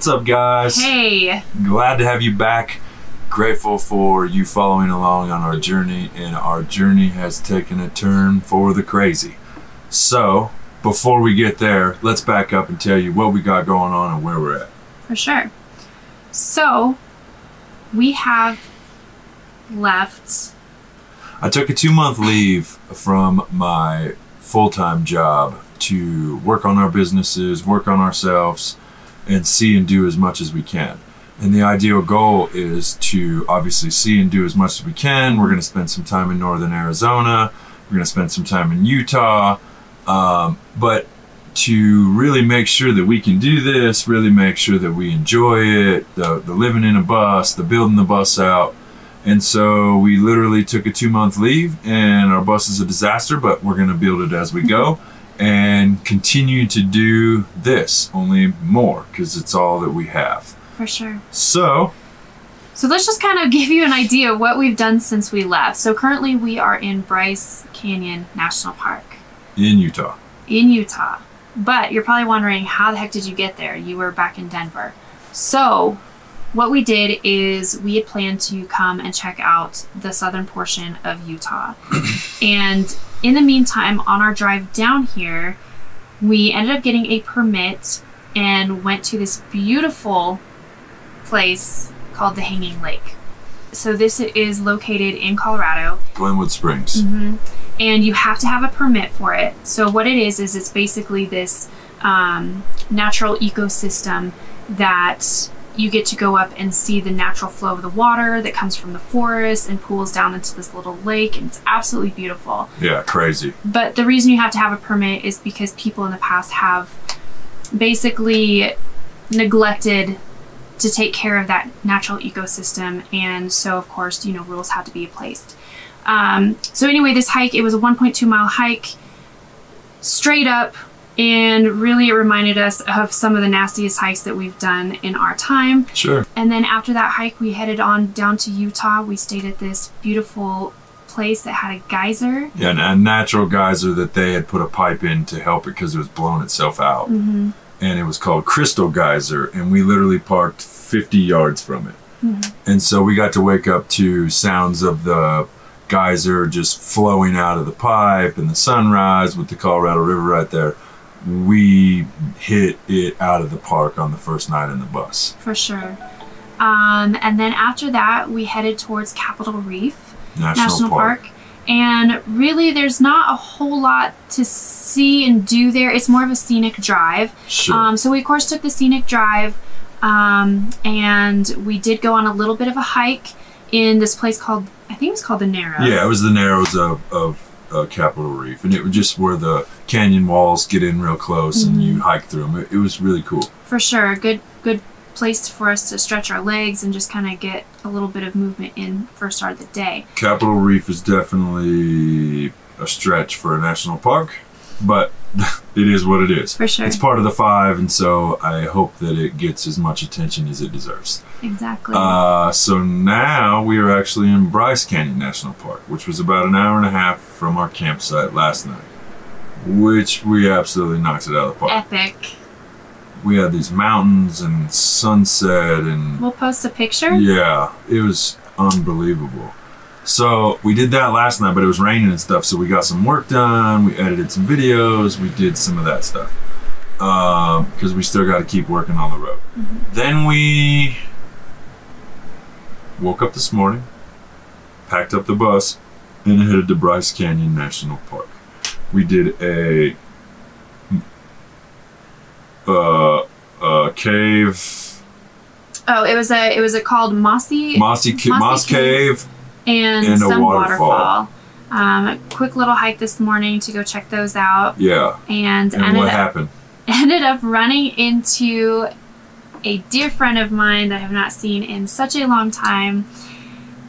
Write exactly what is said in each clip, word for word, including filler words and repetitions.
What's up, guys? Hey. Glad to have you back. Grateful for you following along on our journey, and our journey has taken a turn for the crazy. So, before we get there, let's back up and tell you what we got going on and where we're at. For sure. So, we have left. I took a two-month leave from my full-time job to work on our businesses, work on ourselves, and see and do as much as we can. And the ideal goal is to obviously see and do as much as we can. We're gonna spend some time in Northern Arizona. We're gonna spend some time in Utah. Um, but to really make sure that we can do this, really make sure that we enjoy it, the, the living in a bus, the building the bus out. And so we literally took a two month leave, and our bus is a disaster, but we're gonna build it as we go. And continue to do this, only more, because it's all that we have. For sure. So. So let's just kind of give you an idea of what we've done since we left. So currently we are in Bryce Canyon National Park. In Utah. In Utah. But you're probably wondering, how the heck did you get there? You were back in Denver. So what we did is we had planned to come and check out the southern portion of Utah. And in the meantime, on our drive down here, we ended up getting a permit and went to this beautiful place called the Hanging Lake. So this is located in Colorado. Glenwood Springs. Mm-hmm. And you have to have a permit for it. So what it is, is it's basically this um, natural ecosystem that you get to go up and see the natural flow of the water that comes from the forest and pools down into this little lake, and it's absolutely beautiful. Yeah, crazy. But the reason you have to have a permit is because people in the past have basically neglected to take care of that natural ecosystem, and so of course, you know, rules had to be placed. Um, so anyway, this hike, it was a one point two mile hike straight up. And really it reminded us of some of the nastiest hikes that we've done in our time. Sure. And then after that hike, we headed on down to Utah. We stayed at this beautiful place that had a geyser. Yeah, a natural geyser that they had put a pipe in to help it because it was blowing itself out. Mm-hmm. And it was called Crystal Geyser. And we literally parked fifty yards from it. Mm-hmm. And so we got to wake up to sounds of the geyser just flowing out of the pipe and the sunrise with the Colorado River right there. We hit it out of the park on the first night in the bus. For sure. Um, and then after that, we headed towards Capitol Reef National, National Park. Park. And really, there's not a whole lot to see and do there. It's more of a scenic drive. Sure. Um, so we, of course, took the scenic drive. Um, and we did go on a little bit of a hike in this place called, I think it was called the Narrows. Yeah, it was the Narrows of... of Uh, Capitol Reef, and it was just where the canyon walls get in real close. Mm-hmm. And you hike through them. It, it was really cool. For sure. Good, good place for us to stretch our legs and just kind of get a little bit of movement in first start of the day. Capitol Reef is definitely a stretch for a national park, but it is what it is. For sure. It's part of the five, and so I hope that it gets as much attention as it deserves. Exactly. Uh, so now we are actually in Bryce Canyon National Park, which was about an hour and a half from our campsite last night, which we absolutely knocked it out of the park. Epic. We had these mountains and sunset, and we'll post a picture. Yeah, it was unbelievable. So we did that last night, but it was raining and stuff, so we got some work done, we edited some videos, we did some of that stuff. Um, because we still got to keep working on the road. Mm-hmm. Then we woke up this morning, packed up the bus, and headed to Bryce Canyon National Park. We did a, uh, a cave. Oh, it was a, it was a called Mossy Mossy, Mossy Moss Cave. And, and some waterfall. waterfall. Um, a quick little hike this morning to go check those out. Yeah. And, and ended what up, happened? Ended up running into a dear friend of mine that I have not seen in such a long time.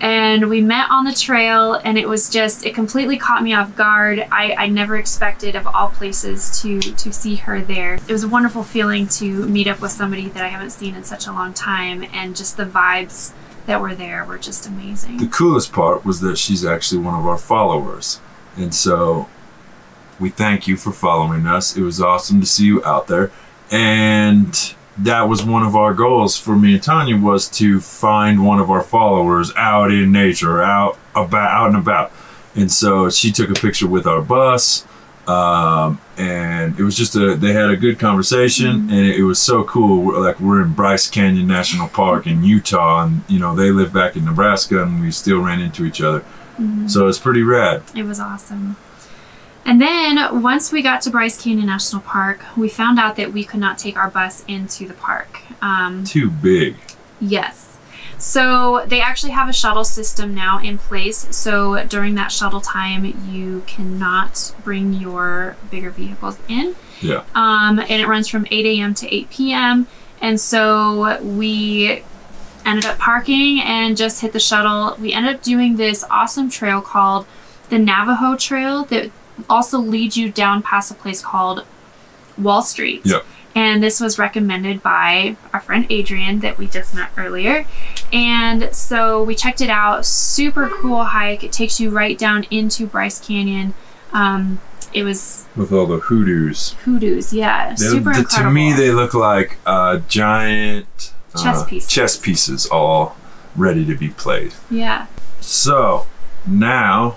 And we met on the trail, and it was just, it completely caught me off guard. I, I never expected, of all places, to, to see her there. It was a wonderful feeling to meet up with somebody that I haven't seen in such a long time, and just the vibes that were there were just amazing. The coolest part was that she's actually one of our followers, and so we thank you for following us. It was awesome to see you out there, and that was one of our goals for me and Tanya, was to find one of our followers out in nature, out about, out and about. And so she took a picture with our bus, um, and it was just a, they had a good conversation, mm-hmm. and it, it was so cool. We're, like, we're in Bryce Canyon National Park in Utah, and you know, they live back in Nebraska, and we still ran into each other. Mm-hmm. So it's pretty rad. It was awesome. And then once we got to Bryce Canyon National Park, we found out that we could not take our bus into the park. Um, Too big. Yes. So they actually have a shuttle system now in place. So during that shuttle time, you cannot bring your bigger vehicles in. Yeah. Um, and it runs from eight A M to eight P M And so we ended up parking and just hit the shuttle. We ended up doing this awesome trail called the Navajo Trail that also leads you down past a place called Wall Street. Yep. And this was recommended by our friend Adrian that we just met earlier. And so we checked it out. Super cool hike. It takes you right down into Bryce Canyon. Um, it was... With all the hoodoos. Hoodoos, yeah. They, super the, incredible. To me, they look like uh, giant chess, uh, pieces. chess pieces all ready to be played. Yeah. So now...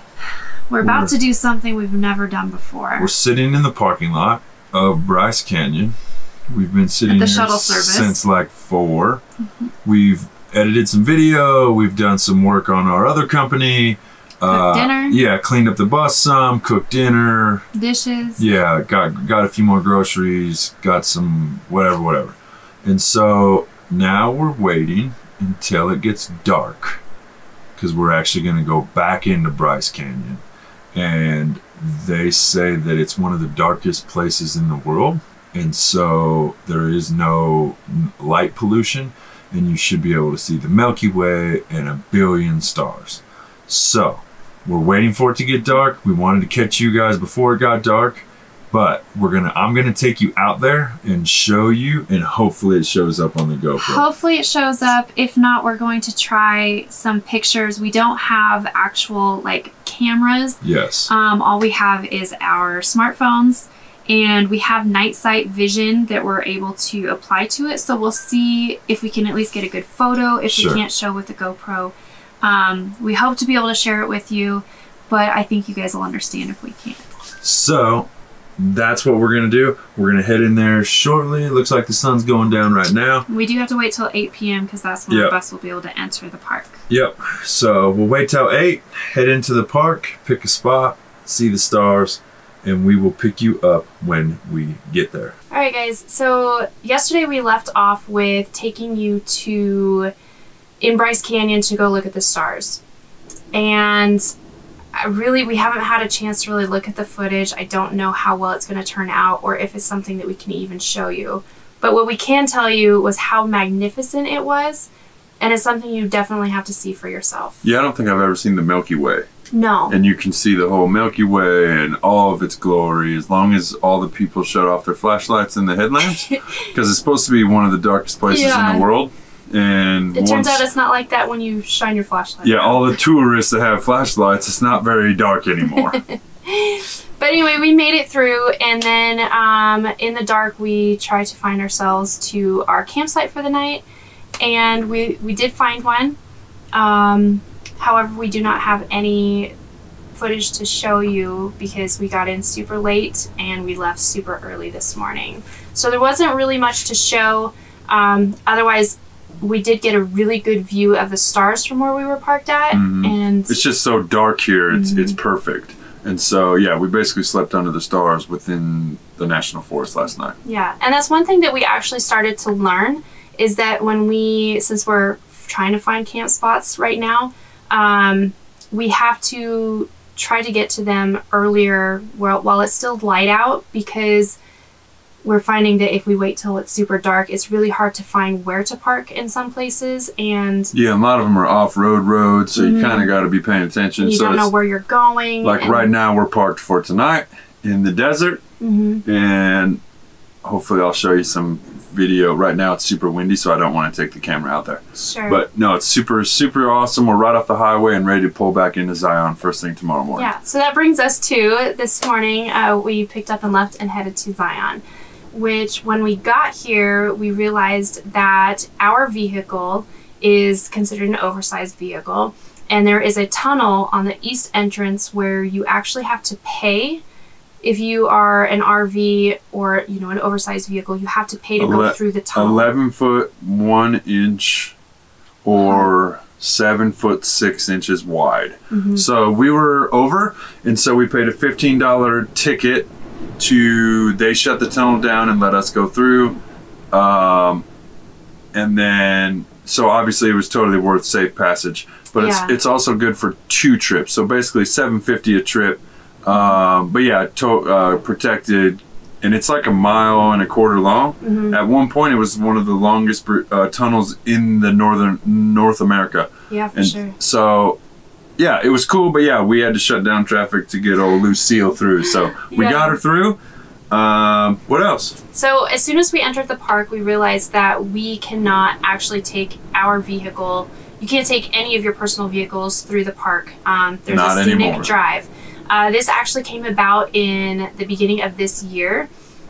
We're about we're, to do something we've never done before. We're sitting in the parking lot of Bryce Canyon. We've been sitting the here since like four. Mm-hmm. We've edited some video. We've done some work on our other company. Cooked uh, dinner. Yeah, cleaned up the bus some, cooked dinner. Dishes. Yeah, got, got a few more groceries, got some whatever, whatever. And so now we're waiting until it gets dark, because we're actually going to go back into Bryce Canyon. And they say that it's one of the darkest places in the world, and so there is no light pollution, and you should be able to see the Milky Way and a billion stars. So we're waiting for it to get dark. We wanted to catch you guys before it got dark, but we're gonna I'm gonna take you out there and show you, and hopefully it shows up on the GoPro. Hopefully it shows up. If not, we're going to try some pictures. We don't have actual like cameras. Yes. Um, all we have is our smartphones, and we have night sight vision that we're able to apply to it. So we'll see if we can at least get a good photo. If sure. we can't show with the GoPro, um, we hope to be able to share it with you, but I think you guys will understand if we can't. So that's what we're gonna do. We're gonna head in there shortly. It looks like the sun's going down right now. We do have to wait till eight P M because that's when yep. the bus will be able to enter the park. Yep. So we'll wait till eight, head into the park, pick a spot, see the stars, and we will pick you up when we get there. All right, guys. So yesterday we left off with taking you to in Bryce Canyon to go look at the stars, and I really, we haven't had a chance to really look at the footage. I don't know how well it's going to turn out or if it's something that we can even show you. But what we can tell you was how magnificent it was, and it's something you definitely have to see for yourself. Yeah, I don't think I've ever seen the Milky Way. No. And you can see the whole Milky Way and all of its glory as long as all the people shut off their flashlights in the headlamps, because it's supposed to be one of the darkest places yeah. in the world. And it once, turns out it's not like that when you shine your flashlight. Yeah, all the tourists that have flashlights, it's not very dark anymore. But anyway, we made it through, and then um, in the dark we tried to find ourselves to our campsite for the night, and we, we did find one. Um, however, we do not have any footage to show you because we got in super late and we left super early this morning. So there wasn't really much to show. Um, otherwise, we did get a really good view of the stars from where we were parked at. Mm-hmm. And it's just so dark here, it's mm-hmm. it's perfect. And so yeah, we basically slept under the stars within the National Forest last night. Yeah, and that's one thing that we actually started to learn, is that when we, since we're trying to find camp spots right now, um, we have to try to get to them earlier while, while it's still light out, because we're finding that if we wait till it's super dark, it's really hard to find where to park in some places. And yeah, and a lot of them are off-road roads, so you mm, kind of got to be paying attention. You so don't know where you're going. Like right now, we're parked for tonight in the desert, mm-hmm. and hopefully I'll show you some video. Right now, it's super windy, so I don't want to take the camera out there. Sure. But no, it's super, super awesome. We're right off the highway and ready to pull back into Zion first thing tomorrow morning. Yeah, so that brings us to this morning. Uh, we picked up and left and headed to Zion. which when we got here, we realized that our vehicle is considered an oversized vehicle. And there is a tunnel on the east entrance where you actually have to pay. If you are an R V or, you know, an oversized vehicle, you have to pay to go through the tunnel. eleven foot, one inch or seven foot, six inches wide. Mm-hmm. So we were over, and so we paid a fifteen dollar ticket to, they shut the tunnel down and let us go through. Um, and then, so obviously it was totally worth safe passage, but yeah. it's, it's also good for two trips. So basically seven fifty a trip. Um, but yeah, to, uh, protected, and it's like a mile and a quarter long. Mm-hmm. At one point, it was one of the longest uh, tunnels in the northern North America. Yeah, for and sure. So, yeah, it was cool, but yeah, we had to shut down traffic to get old Lucille through. So we yeah. got her through. Um, what else? So as soon as we entered the park, we realized that we cannot actually take our vehicle. You can't take any of your personal vehicles through the park. Um, there's Not a scenic anymore. drive. Uh, this actually came about in the beginning of this year,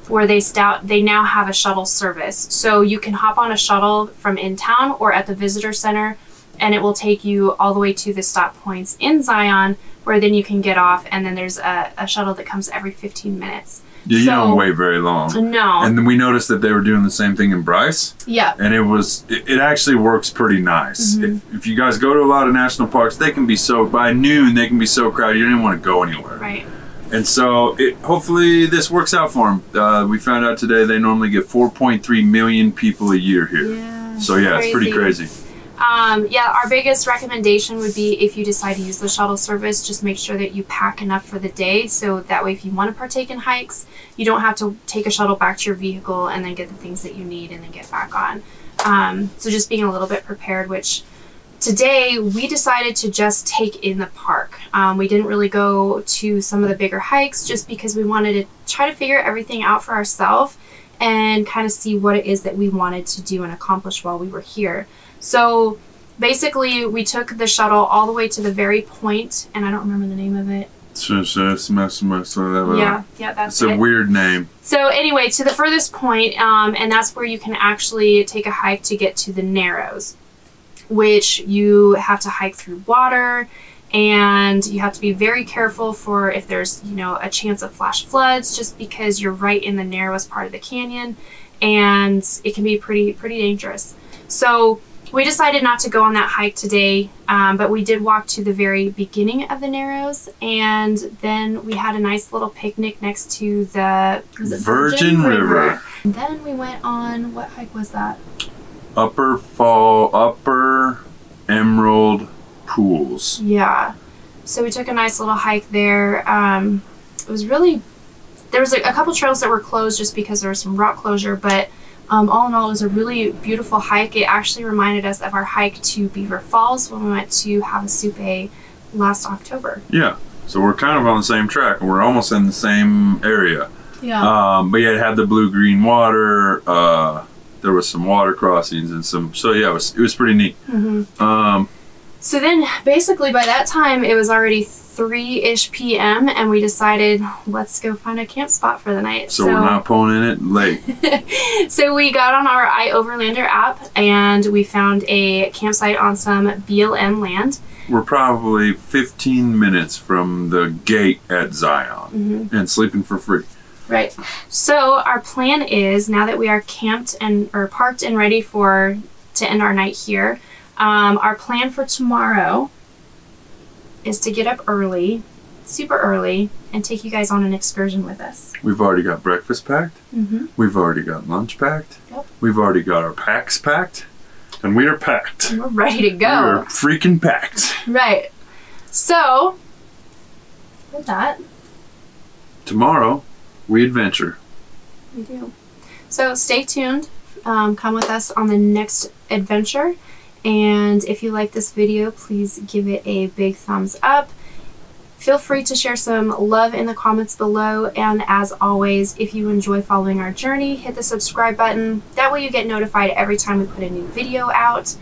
where they stout they now have a shuttle service. So you can hop on a shuttle from in town or at the visitor center, and it will take you all the way to the stop points in Zion, where then you can get off, and then there's a, a shuttle that comes every fifteen minutes. Yeah, you so, don't wait very long. No. And then we noticed that they were doing the same thing in Bryce. Yeah. And it was, it, it actually works pretty nice. Mm-hmm. If, if you guys go to a lot of national parks, they can be so, by noon, they can be so crowded, you don't even want to go anywhere. Right. And so, it, hopefully this works out for them. Uh, we found out today they normally get four point three million people a year here. Yeah. So yeah, crazy. It's pretty crazy. Um, yeah, our biggest recommendation would be if you decide to use the shuttle service, just make sure that you pack enough for the day. So that way, if you want to partake in hikes, you don't have to take a shuttle back to your vehicle and then get the things that you need and then get back on. Um, so just being a little bit prepared, which today we decided to just take in the park. Um, we didn't really go to some of the bigger hikes just because we wanted to try to figure everything out for ourselves and kind of see what it is that we wanted to do and accomplish while we were here. So basically, we took the shuttle all the way to the very point, and I don't remember the name of it. Yeah, yeah, that's it. It's a weird name. So anyway, to the furthest point, um, and that's where you can actually take a hike to get to the Narrows, which you have to hike through water, and you have to be very careful for if there's, you know, a chance of flash floods, just because you're right in the narrowest part of the canyon, and it can be pretty, pretty dangerous. So we decided not to go on that hike today, um, but we did walk to the very beginning of the Narrows, and then we had a nice little picnic next to the Virgin River. And then we went on, what hike was that? Upper Fall, Upper Emerald Pools. Yeah. So we took a nice little hike there. Um, it was really, there was a, a couple trails that were closed just because there was some rock closure, but Um, all in all, it was a really beautiful hike. It actually reminded us of our hike to Beaver Falls when we went to Havasupé last October. Yeah, so we're kind of on the same track. We're almost in the same area. Yeah. Um, but yeah, it had the blue-green water. Uh, there was some water crossings and some. So yeah, it was it was pretty neat. Mm-hmm. Um, so then, basically, by that time, it was already three-ish p m and we decided let's go find a camp spot for the night. So, so we're not pulling in it late. So we got on our iOverlander app and we found a campsite on some B L M land. We're probably fifteen minutes from the gate at Zion, mm-hmm. and sleeping for free. Right. So our plan is, now that we are camped and or parked and ready for to end our night here, um, our plan for tomorrow is to get up early, super early, and take you guys on an excursion with us. We've already got breakfast packed. Mm-hmm. We've already got lunch packed. Yep. We've already got our packs packed. And we are packed. And we're ready to go. We're freaking packed. Right. So, with that, tomorrow, we adventure. We do. So stay tuned. Um, come with us on the next adventure. And if you like this video, please give it a big thumbs up. Feel free to share some love in the comments below. And as always, if you enjoy following our journey, hit the subscribe button. That way you get notified every time we put a new video out.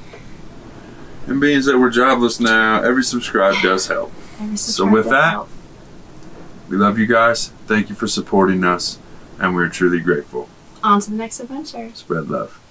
And being that we're jobless now, every subscribe does help. Every subscribe so with that, help. We love you guys. Thank you for supporting us. And we're truly grateful. On to the next adventure. Spread love.